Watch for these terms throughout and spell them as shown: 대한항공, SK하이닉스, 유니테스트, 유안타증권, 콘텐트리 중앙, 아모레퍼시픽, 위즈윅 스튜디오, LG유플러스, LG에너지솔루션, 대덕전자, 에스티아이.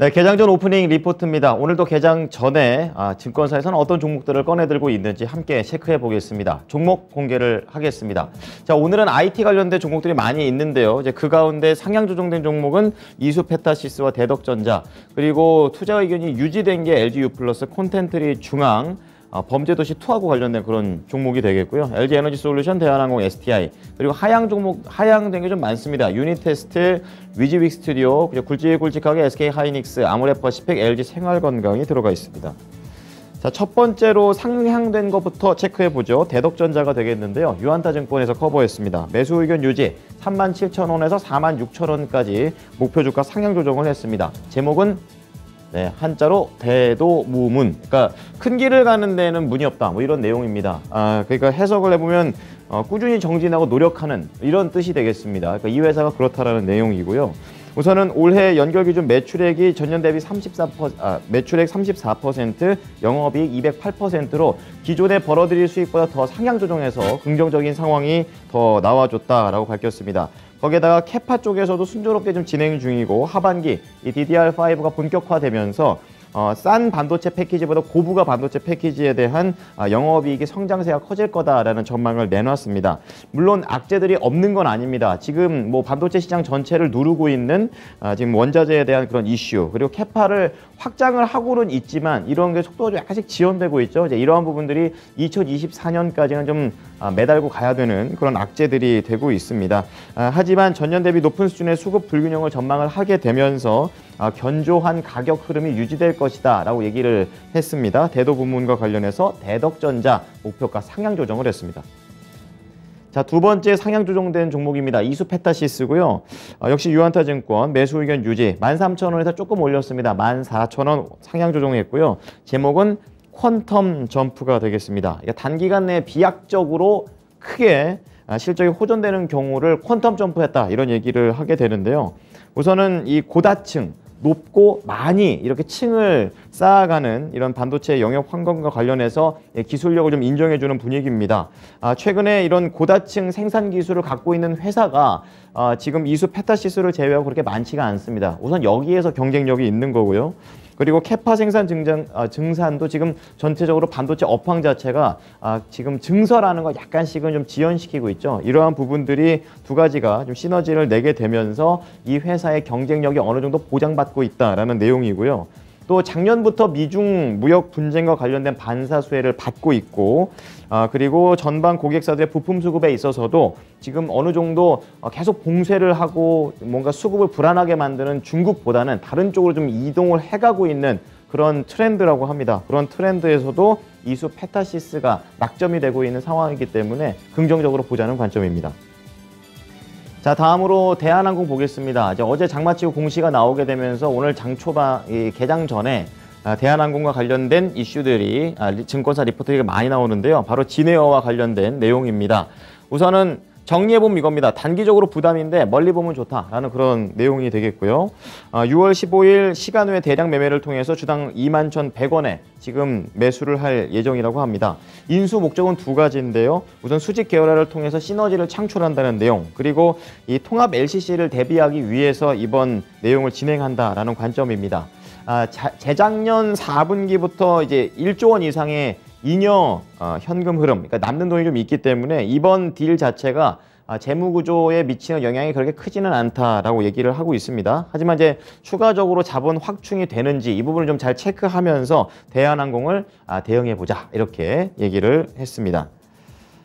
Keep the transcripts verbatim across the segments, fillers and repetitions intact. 네, 개장 전 오프닝 리포트입니다. 오늘도 개장 전에 아, 증권사에서는 어떤 종목들을 꺼내들고 있는지 함께 체크해 보겠습니다. 종목 공개를 하겠습니다. 자, 오늘은 아이티 관련된 종목들이 많이 있는데요. 이제 그 가운데 상향 조정된 종목은 이수페타시스와 대덕전자, 그리고 투자 의견이 유지된 게 엘지유플러스, 콘텐트리 중앙, 어, 범죄도시 투하고 관련된 그런 종목이 되겠고요. 엘지에너지솔루션, 대한항공, 에스티아이, 그리고 하향 종목, 하향된 게 좀 많습니다. 유니테스트, 위즈윅 스튜디오, 굵직굵직하게 에스케이하이닉스, 아모레퍼시픽, 엘지생활건강이 들어가 있습니다. 자, 첫 번째로 상향된 것부터 체크해보죠. 대덕전자가 되겠는데요. 유안타증권에서 커버했습니다. 매수 의견 유지, 삼만 칠천 원에서 사만 육천 원까지 목표주가 상향 조정을 했습니다. 제목은 네, 한자로 대도무문, 그러니까 큰 길을 가는 데는 문이 없다, 뭐 이런 내용입니다. 아, 그러니까 해석을 해보면 어, 꾸준히 정진하고 노력하는 이런 뜻이 되겠습니다. 그러니까 이 회사가 그렇다라는 내용이고요. 우선은 올해 연결기준 매출액이 전년 대비 삼십사 퍼센트, 아, 매출액 삼십사 퍼센트, 영업이익 이백팔 퍼센트로 기존에 벌어들일 수익보다 더 상향 조정해서 긍정적인 상황이 더 나와줬다라고 밝혔습니다. 거기에다가 캐파 쪽에서도 순조롭게 좀 진행 중이고, 하반기 이 디디알 파이브가 본격화되면서 어, 싼 반도체 패키지보다 고부가 반도체 패키지에 대한 아, 영업이익이 성장세가 커질 거다라는 전망을 내놨습니다. 물론 악재들이 없는 건 아닙니다. 지금 뭐 반도체 시장 전체를 누르고 있는 아, 지금 원자재에 대한 그런 이슈, 그리고 캐파를 확장을 하고는 있지만 이런 게 속도가 좀 약간씩 지연되고 있죠. 이제 이러한 부분들이 이천이십사 년까지는 좀 아, 매달고 가야 되는 그런 악재들이 되고 있습니다. 아, 하지만 전년 대비 높은 수준의 수급 불균형을 전망을 하게 되면서 아, 견조한 가격 흐름이 유지될 것이다 라고 얘기를 했습니다. 대도 부문과 관련해서 대덕전자 목표가 상향 조정을 했습니다. 자, 두 번째 상향 조정된 종목입니다. 이수페타시스고요. 어, 역시 유안타증권 매수 의견 유지, 만 삼천 원에서 조금 올렸습니다. 만 사천 원 상향 조정했고요. 제목은 퀀텀 점프가 되겠습니다. 그러니까 단기간 내에 비약적으로 크게 아, 실적이 호전되는 경우를 퀀텀 점프했다, 이런 얘기를 하게 되는데요. 우선은 이 고다층, 높고 많이 이렇게 층을 쌓아가는 이런 반도체 영역 환경과 관련해서 기술력을 좀 인정해주는 분위기입니다. 아, 최근에 이런 고다층 생산 기술을 갖고 있는 회사가 아, 지금 이수페타시스를 제외하고 그렇게 많지가 않습니다. 우선 여기에서 경쟁력이 있는 거고요. 그리고 캐파 생산 증장, 아, 증산도 지금 전체적으로 반도체 업황 자체가 아, 지금 증설하는 거 약간씩은 좀 지연시키고 있죠. 이러한 부분들이 두 가지가 좀 시너지를 내게 되면서 이 회사의 경쟁력이 어느 정도 보장받고 있다라는 내용이고요. 또 작년부터 미중 무역 분쟁과 관련된 반사 수혜를 받고 있고, 아, 그리고 전방 고객사들의 부품 수급에 있어서도 지금 어느 정도 계속 봉쇄를 하고 뭔가 수급을 불안하게 만드는 중국보다는 다른 쪽으로 좀 이동을 해가고 있는 그런 트렌드라고 합니다. 그런 트렌드에서도 이수페타시스가 낙점이 되고 있는 상황이기 때문에 긍정적으로 보자는 관점입니다. 자, 다음으로 대한항공 보겠습니다. 이제 어제 장마치고 공시가 나오게 되면서 오늘 장 초반, 이 개장 전에 아, 대한항공과 관련된 이슈들이 아, 리, 증권사 리포트가 많이 나오는데요. 바로 진에어와 관련된 내용입니다. 우선은 정리해보면 이겁니다. 단기적으로 부담인데 멀리 보면 좋다라는 그런 내용이 되겠고요. 아, 유월 십오일 시간 외 대량 매매를 통해서 주당 이만 천백 원에 지금 매수를 할 예정이라고 합니다. 인수 목적은 두 가지인데요. 우선 수직 계열화를 통해서 시너지를 창출한다는 내용, 그리고 이 통합 엘씨씨를 대비하기 위해서 이번 내용을 진행한다라는 관점입니다. 아, 자, 재작년 사 분기부터 이제 일조 원 이상의 이 년 어, 현금 흐름, 그러니까 남는 돈이 좀 있기 때문에 이번 딜 자체가 아, 재무구조에 미치는 영향이 그렇게 크지는 않다라고 얘기를 하고 있습니다. 하지만 이제 추가적으로 자본 확충이 되는지 이 부분을 좀 잘 체크하면서 대한항공을 아, 대응해보자, 이렇게 얘기를 했습니다.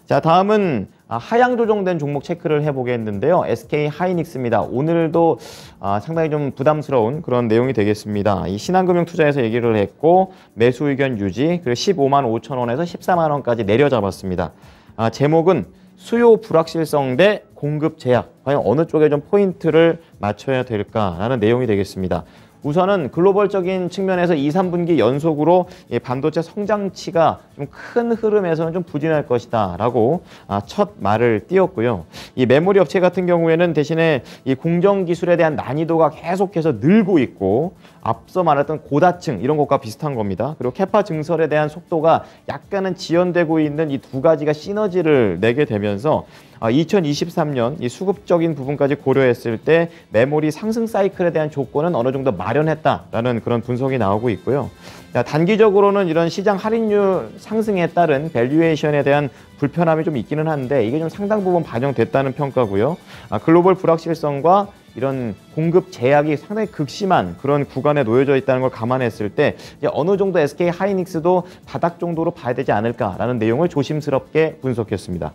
자, 다음은 아, 하향 조정된 종목 체크를 해보겠는데요. 에스케이하이닉스입니다. 오늘도 아, 상당히 좀 부담스러운 그런 내용이 되겠습니다. 이 신한금융투자에서 얘기를 했고, 매수 의견 유지, 그리고 십오만 오천 원에서 십사만 원까지 내려잡았습니다. 아, 제목은 수요 불확실성 대 공급 제약, 과연 어느 쪽에 좀 포인트를 맞춰야 될까라는 내용이 되겠습니다. 우선은 글로벌적인 측면에서 이, 삼 분기 연속으로 반도체 성장치가 좀 큰 흐름에서는 좀 부진할 것이다 라고 첫 말을 띄웠고요. 이 메모리 업체 같은 경우에는 대신에 이 공정 기술에 대한 난이도가 계속해서 늘고 있고, 앞서 말했던 고다층 이런 것과 비슷한 겁니다. 그리고 캐파 증설에 대한 속도가 약간은 지연되고 있는 이 두 가지가 시너지를 내게 되면서 이천이십삼 년 이 수급적인 부분까지 고려했을 때 메모리 상승 사이클에 대한 조건은 어느 정도 마련했다라는 그런 분석이 나오고 있고요. 단기적으로는 이런 시장 할인율 상승에 따른 밸류에이션에 대한 불편함이 좀 있기는 한데 이게 좀 상당 부분 반영됐다는 평가고요. 글로벌 불확실성과 이런 공급 제약이 상당히 극심한 그런 구간에 놓여져 있다는 걸 감안했을 때 이제 어느 정도 에스케이하이닉스도 바닥 정도로 봐야 되지 않을까라는 내용을 조심스럽게 분석했습니다.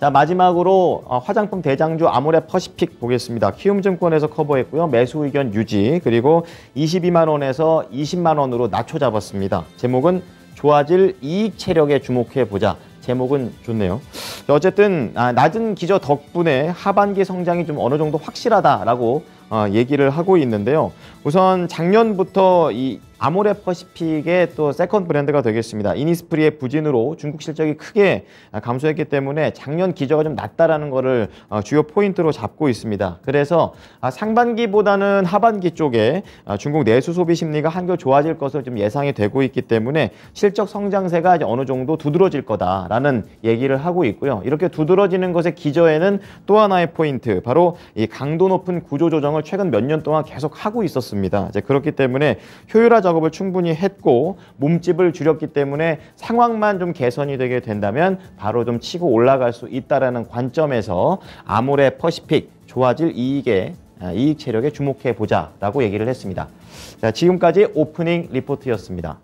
자, 마지막으로 화장품 대장주 아모레퍼시픽 보겠습니다. 키움증권에서 커버했고요. 매수 의견 유지, 그리고 이십이만 원에서 이십만 원으로 낮춰 잡았습니다. 제목은 좋아질 이익 체력에 주목해보자. 제목은 좋네요. 어쨌든 낮은 기저 덕분에 하반기 성장이 좀 어느 정도 확실하다라고 얘기를 하고 있는데요. 우선 작년부터 이 아모레퍼시픽의 또 세컨 브랜드가 되겠습니다. 이니스프리의 부진으로 중국 실적이 크게 감소했기 때문에 작년 기저가 좀 낮다라는 거를 주요 포인트로 잡고 있습니다. 그래서 상반기보다는 하반기 쪽에 중국 내수 소비 심리가 한결 좋아질 것으로 좀 예상이 되고 있기 때문에 실적 성장세가 이제 어느 정도 두드러질 거다라는 얘기를 하고 있고요. 이렇게 두드러지는 것의 기저에는 또 하나의 포인트, 바로 이 강도 높은 구조 조정을 최근 몇 년 동안 계속 하고 있었습니다. 이제 그렇기 때문에 효율화적 작업을 충분히 했고 몸집을 줄였기 때문에 상황만 좀 개선이 되게 된다면 바로 좀 치고 올라갈 수 있다라는 관점에서 아모레퍼시픽 좋아질 이익에 이익 체력에 주목해 보자라고 얘기를 했습니다. 자, 지금까지 오프닝 리포트였습니다.